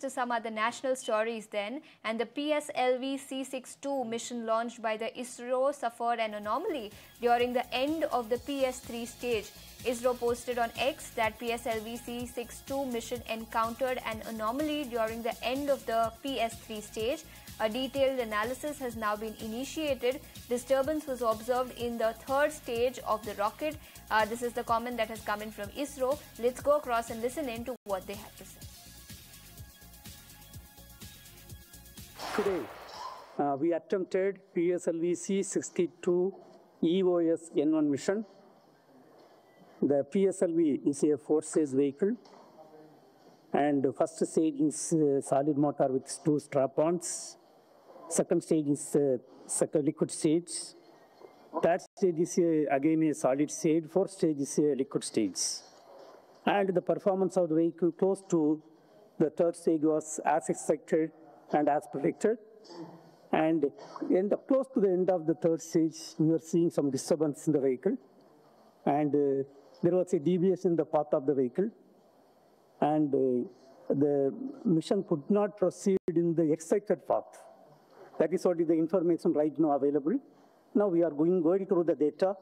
to some other national stories then, and the PSLV C-62 mission launched by the ISRO suffered an anomaly during the end of the PS3 stage. ISRO posted on X that PSLV C-62 mission encountered an anomaly during the end of the PS3 stage. A detailed analysis has now been initiated. Disturbance was observed in the third stage of the rocket. This is the comment that has come in from ISRO. Let's go across and listen in to what they have to say. Today, we attempted PSLV C-62 EOS N1 mission. The PSLV is a four-stage vehicle, and the first stage is solid motor with two strap-ons. Second stage is second liquid stage. Third stage is again a solid stage. Fourth stage is a liquid stage. And the performance of the vehicle close to the third stage was as expected and as predicted. And in the close to the end of the third stage, we were seeing some disturbance in the vehicle. And there was a deviation in the path of the vehicle. And the mission could not proceed in the expected path. That is what is the information right now available. Now we are going through the data.